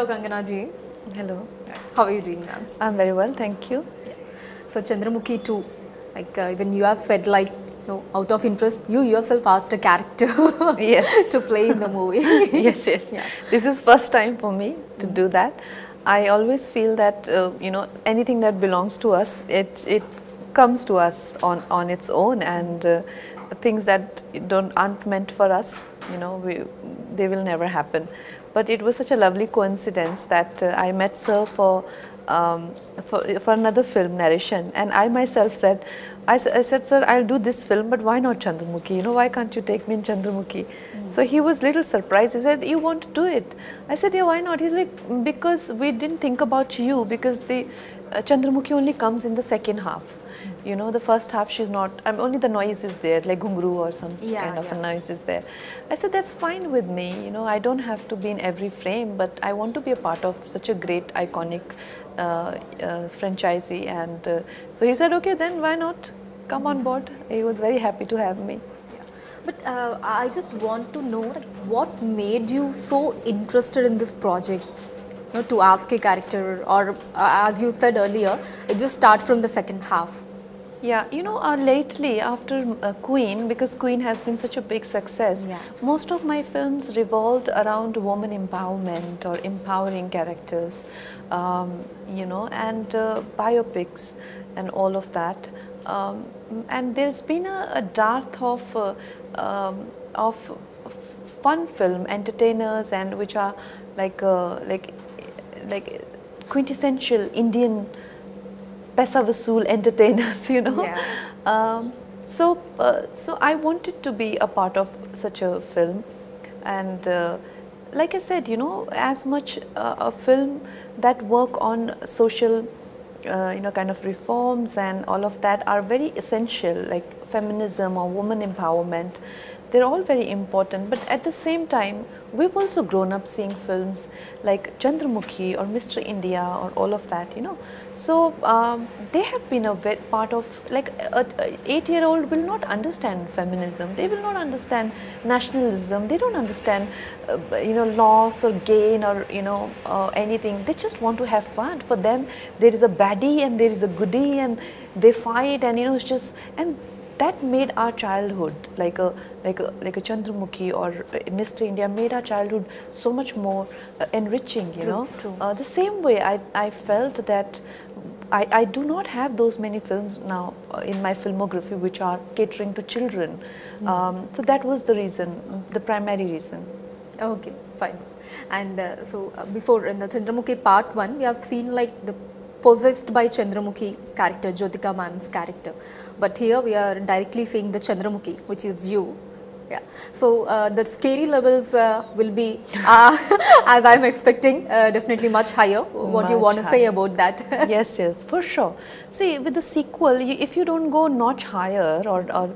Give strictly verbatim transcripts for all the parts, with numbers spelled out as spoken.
Hello Kangana ji. Hello. How are you doing, ma'am? I'm very well, thank you. Yeah. So Chandramukhi two, like uh, even you have said, like no, out of interest, you yourself asked a character yes. to play in the movie. yes, yes. Yeah. This is first time for me to mm. do that. I always feel that uh, you know, anything that belongs to us, it it comes to us on on its own, and uh, things that don't aren't meant for us, you know, we, they will never happen. But it was such a lovely coincidence that uh, I met Sir for, um, for for another film, Narration, and I myself said, I, I said, Sir, I'll do this film, but why not Chandramukhi? You know, why can't you take me in Chandramukhi? Mm-hmm. So he was little surprised. He said, you want to do it? I said, yeah, why not? He's like, because we didn't think about you, because the uh, Chandramukhi only comes in the second half. Mm-hmm. You know, the first half she's not, um, only the noise is there, like ghungru or some yeah, kind of yeah. a noise is there. I said, that's fine with me, you know, I don't have to be in every frame, but I want to be a part of such a great, iconic uh, uh, franchisee. And uh, so he said, okay, then why not come on board? He was very happy to have me. Yeah. But uh, I just want to know, like, what made you so interested in this project? You know, to ask a character, or uh, as you said earlier, it just starts from the second half. Yeah, you know, uh, lately after uh, Queen, because Queen has been such a big success, yeah. most of my films revolved around woman empowerment or empowering characters, um, you know, and uh, biopics and all of that. Um, and there's been a, a dearth of, uh, um, of fun film entertainers, and which are like, uh, like, like quintessential Indian Paisa Vasool entertainers, you know. Yeah. Um, so, uh, so I wanted to be a part of such a film, and uh, like I said, you know, as much uh, a film that work on social, uh, you know, kind of reforms and all of that are very essential, like feminism or woman empowerment. They're all very important, but at the same time, we've also grown up seeing films like Chandramukhi or Mister India or all of that, you know. So um, they have been a part of, like, an eight-year-old will not understand feminism, they will not understand nationalism, they don't understand, uh, you know, loss or gain or, you know, uh, anything. They just want to have fun. For them, there is a baddie and there is a goodie, and they fight, and, you know, it's just, and that made our childhood, like a like a like a Chandramukhi or Mister India, made our childhood so much more uh, enriching, you true, know. True. Uh, the same way, I I felt that I I do not have those many films now uh, in my filmography which are catering to children. Mm. Um, so that was the reason, the primary reason. Okay, fine. And uh, so uh, before in the Chandramukhi part one, we have seen like the possessed by Chandramukhi character, Jyotika ma'am's character. But here we are directly seeing the Chandramukhi, which is you. Yeah. So uh, the scary levels uh, will be, uh, as I'm expecting, uh, definitely much higher. What much do you want to say about that? Yes, yes, for sure. See, with the sequel, you, if you don't go notch higher or, or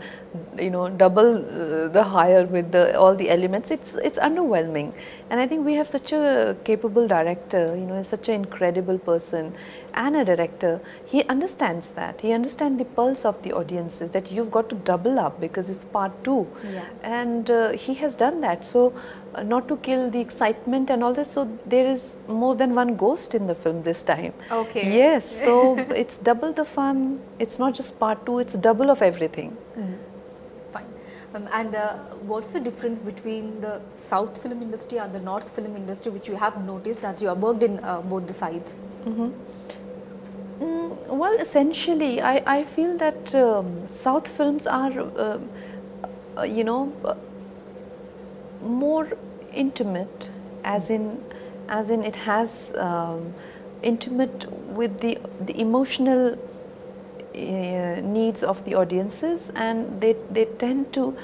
you know, double uh, the higher with the, all the elements, it's it's underwhelming. And I think we have such a capable director, you know, such an incredible person, and a director. He understands that. He understands the pulse of the audiences, that you've got to double up because it's part two. Yeah. And uh, he has done that. So uh, not to kill the excitement and all this. So there is more than one ghost in the film this time. Okay. Yes. So it's double the fun. It's not just part two. It's double of everything. Mm. Fine. Um, and uh, what's the difference between the South film industry and the North film industry, which you have noticed as you have worked in uh, both the sides? Mm-hmm. Mm, well, essentially, I, I feel that um, South films are, uh, uh, you know, uh, more intimate, as in, as in it has um, intimate with the, the emotional uh, needs of the audiences, and they, they tend to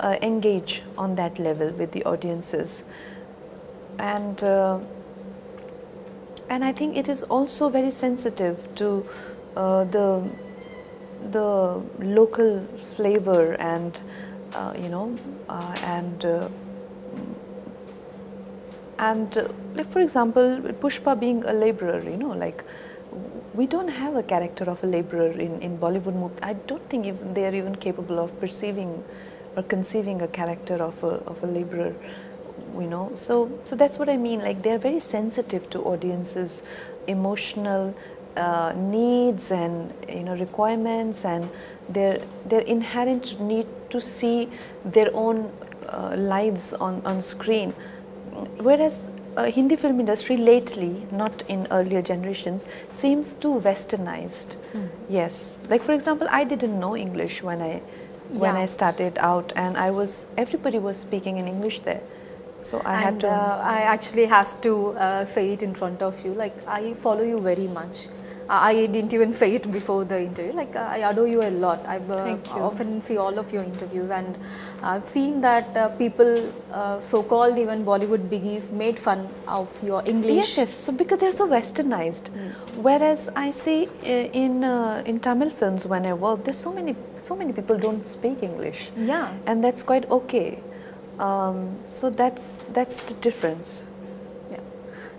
uh, engage on that level with the audiences. And uh, And I think it is also very sensitive to uh, the the local flavor and uh, you know uh, and uh, and uh, like, for example, Pushpa being a laborer, you know, like we don't have a character of a laborer in in Bollywood movie. I don't think even they are even capable of perceiving or conceiving a character of a of a laborer. you know. So, so that's what I mean, like they're very sensitive to audiences' emotional uh, needs and, you know, requirements, and their, their inherent need to see their own uh, lives on, on screen. Whereas uh, Hindi film industry lately, not in earlier generations, seems too westernized. Mm. Yes, like for example, I didn't know English when I when yeah. I started out, and I was, everybody was speaking in English there. So I and, had to... Uh, I actually have to uh, say it in front of you, like I follow you very much. I didn't even say it before the interview, like I adore you a lot. I uh, often see all of your interviews, and I've seen that uh, people, uh, so-called even Bollywood biggies, made fun of your English. Yes, yes. So because they're so westernized. Mm. Whereas I see uh, in uh, in Tamil films when I work, there's so many, so many people don't speak English. Yeah. And that's quite okay. Um, so that's, that's the difference.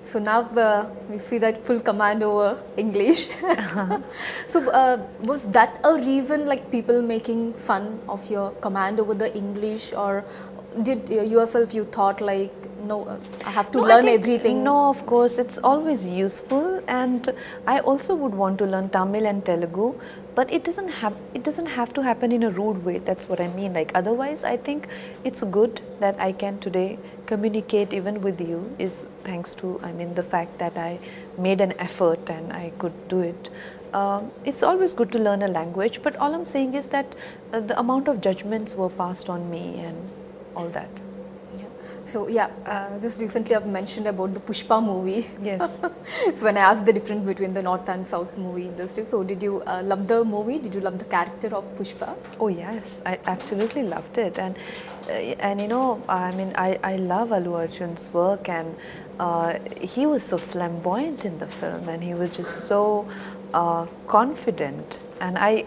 So now uh, we see that full command over English. Uh-huh. So uh, was that a reason, like people making fun of your command over the English, or did uh, yourself you thought like, no, I have to no, learn think, everything? No, of course, it's always useful, and I also would want to learn Tamil and Telugu, but it doesn't have, it doesn't have to happen in a rude way. That's what I mean. Like otherwise, I think it's good that I can today communicate even with you, is thanks to, I mean, the fact that I made an effort and I could do it. Um, it's always good to learn a language, but all I'm saying is that uh, the amount of judgments were passed on me and all that. So yeah, uh, just recently I've mentioned about the Pushpa movie. Yes. So when I asked the difference between the North and South movie industry, so did you uh, love the movie? Did you love the character of Pushpa? Oh yes, I absolutely loved it, and uh, and you know, I mean, I, I love Allu Arjun's work, and uh, he was so flamboyant in the film, and he was just so uh, confident, and I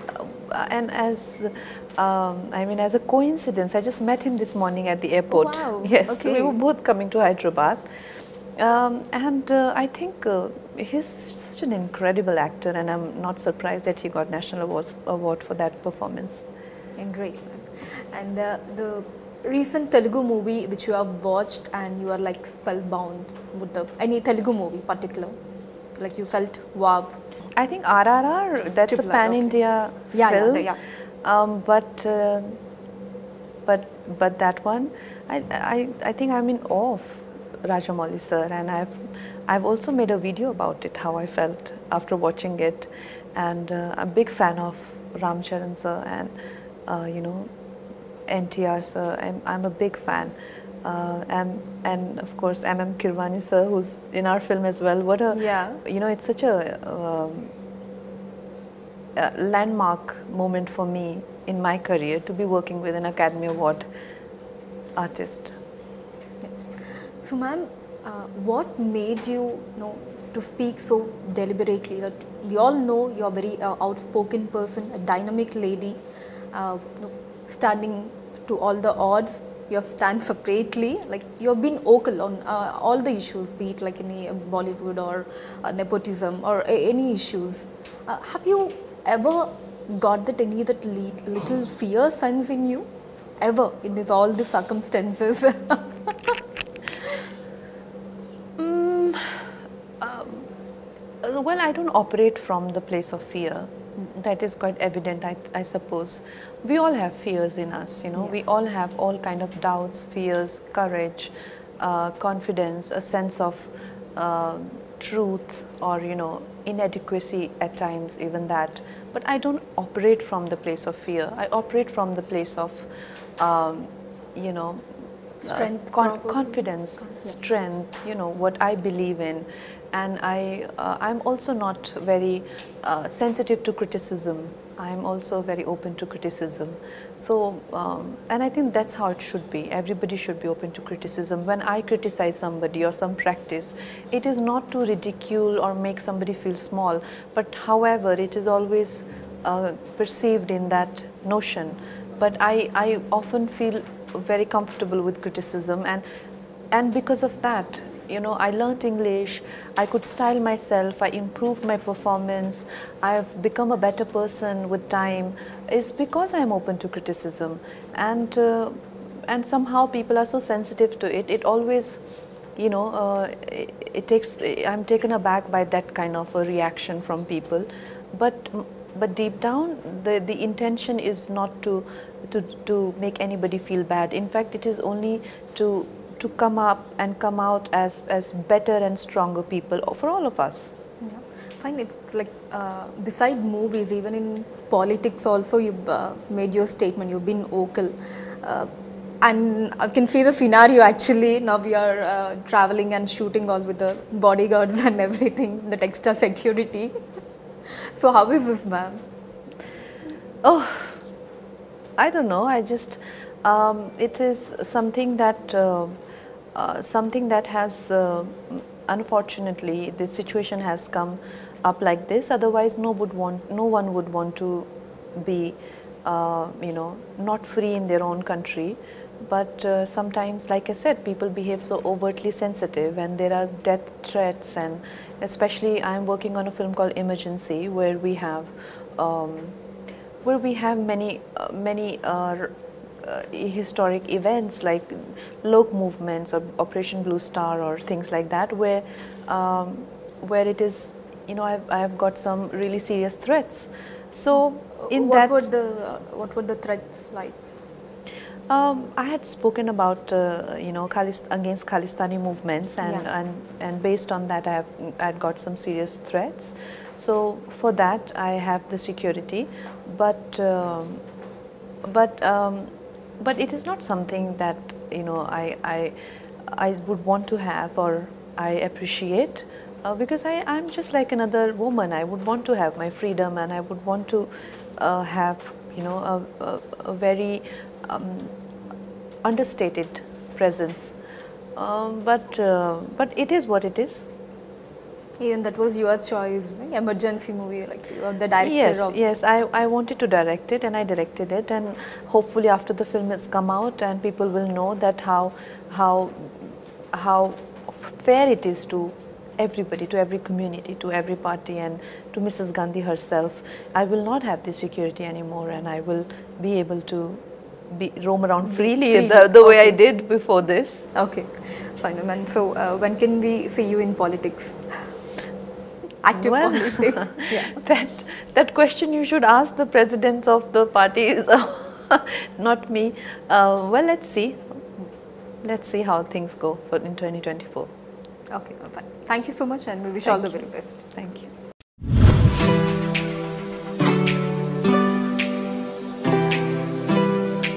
uh, and as. Um, I mean, as a coincidence, I just met him this morning at the airport. Oh, wow. Yes, okay. We were both coming to Hyderabad, um, and uh, I think uh, he's such an incredible actor, and I'm not surprised that he got National Awards Award for that performance. And great. And uh, the recent Telugu movie which you have watched and you are like spellbound with the, any Telugu movie in particular, like you felt wow. I think R R R. That's Triple a pan-India okay. yeah, film. Yeah, the, yeah. Um, but uh, but but that one, I, I I think I'm in awe of Rajamouli sir, and I've I've also made a video about it, how I felt after watching it, and uh, I'm a big fan of Ram Charan sir, and uh, you know, N T R sir. I'm I'm a big fan, uh, and and of course M M Keeravani sir, who's in our film as well. What a yeah. you know, it's such a. Uh, Uh, landmark moment for me in my career to be working with an Academy Award artist. Yeah. So ma'am, uh, what made you, you know, to speak so deliberately? That we all know you are a very uh, outspoken person, a dynamic lady, uh, you know, standing to all the odds. You have stand separately, like you have been vocal on uh, all the issues, be it like any Bollywood or uh, nepotism or a any issues. Uh, have you ever got that any that little fear sense in you, ever in this, all the circumstances? mm, um, well, I don't operate from the place of fear. That is quite evident, I, I suppose. We all have fears in us, you know. Yeah. We all have all kind of doubts, fears, courage, uh, confidence, a sense of uh, truth, or you know, inadequacy at times, even that. But I don't operate from the place of fear. I operate from the place of, um, you know, strength, uh, con confidence, confidence, strength. You know what I believe in. And I, uh, I'm also not very uh, sensitive to criticism. I'm also very open to criticism. So, um, and I think that's how it should be. Everybody should be open to criticism. When I criticize somebody or some practice, it is not to ridicule or make somebody feel small. But however, it is always uh, perceived in that notion. But I, I often feel very comfortable with criticism, and, and because of that, you know, I learnt English, I could style myself, I improved my performance, I have become a better person with time. It's because I'm open to criticism, and uh, and somehow people are so sensitive to it. It always, you know, uh, it, it takes, I'm taken aback by that kind of a reaction from people. But but deep down, the, the intention is not to, to, to make anybody feel bad. In fact, it is only to, to come up and come out as, as better and stronger people for all of us. Yeah. Fine, it's like uh, beside movies, even in politics also you've uh, made your statement, you've been vocal. Uh, and I can see the scenario actually, now we are uh, traveling and shooting all with the bodyguards and everything, the extra security. So how is this, ma'am? Oh, I don't know, I just, um, it is something that, uh, uh, something that has, uh, unfortunately, the situation has come up like this. Otherwise, no would want, no one would want to be, uh, you know, not free in their own country. But uh, sometimes, like I said, people behave so overtly sensitive, and there are death threats. And especially, I am working on a film called Emergency, where we have, um, where we have many, uh, many. Uh, Uh, historic events like Lok movements or Operation Blue Star or things like that, where um, where it is, you know, I've, I've got some really serious threats. So in what that, were the uh, what were the threats like? Um, I had spoken about uh, you know Khalist against Khalistani movements, and, yeah. and and based on that I have I had got some serious threats. So for that I have the security, but um, but. Um, But it is not something that, you know, I, I, I would want to have or I appreciate, uh, because I am just like another woman. I would want to have my freedom, and I would want to uh, have, you know, a, a, a very um, understated presence. Um, but, uh, but it is what it is. Even that was your choice, right? Emergency movie, like you are the director yes, of. Yes, yes, I, I wanted to direct it, and I directed it, and hopefully after the film has come out and people will know that how, how, how fair it is to everybody, to every community, to every party, and to Missus Gandhi herself. I will not have this security anymore, and I will be able to Be, roam around freely, freely. the, the okay. way I did before this. Okay, fine. And so uh, when can we see you in politics? Active well, politics. Yeah. That, that question you should ask the presidents of the parties, not me. Uh, well, let's see. Let's see how things go for in twenty twenty-four. Okay, fine. Thank you so much, and we wish Thank all you. the very best. Thank you.